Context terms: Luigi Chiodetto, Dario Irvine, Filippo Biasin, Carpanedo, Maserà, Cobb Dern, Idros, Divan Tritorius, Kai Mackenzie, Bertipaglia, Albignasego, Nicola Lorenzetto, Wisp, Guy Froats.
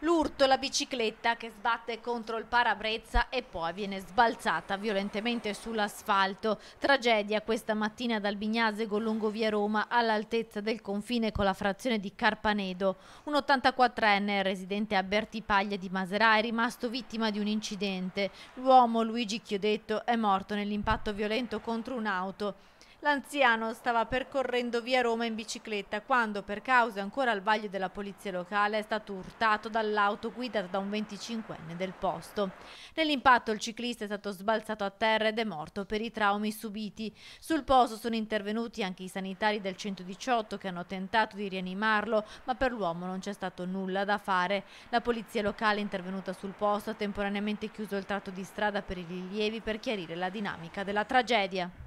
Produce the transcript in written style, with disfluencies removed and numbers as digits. L'urto, la bicicletta che sbatte contro il parabrezza e poi viene sbalzata violentemente sull'asfalto. Tragedia questa mattina ad Albignasego, lungo via Roma, all'altezza del confine con la frazione di Carpanedo. Un 84enne residente a Bertipaglia di Maserà è rimasto vittima di un incidente. L'uomo, Luigi Chiodetto, è morto nell'impatto violento contro un'auto. L'anziano stava percorrendo via Roma in bicicletta quando, per cause ancora al vaglio della polizia locale, è stato urtato dall'auto guidata da un 25enne del posto. Nell'impatto il ciclista è stato sbalzato a terra ed è morto per i traumi subiti. Sul posto sono intervenuti anche i sanitari del 118 che hanno tentato di rianimarlo, ma per l'uomo non c'è stato nulla da fare. La polizia locale, intervenuta sul posto, ha temporaneamente chiuso il tratto di strada per i rilievi per chiarire la dinamica della tragedia.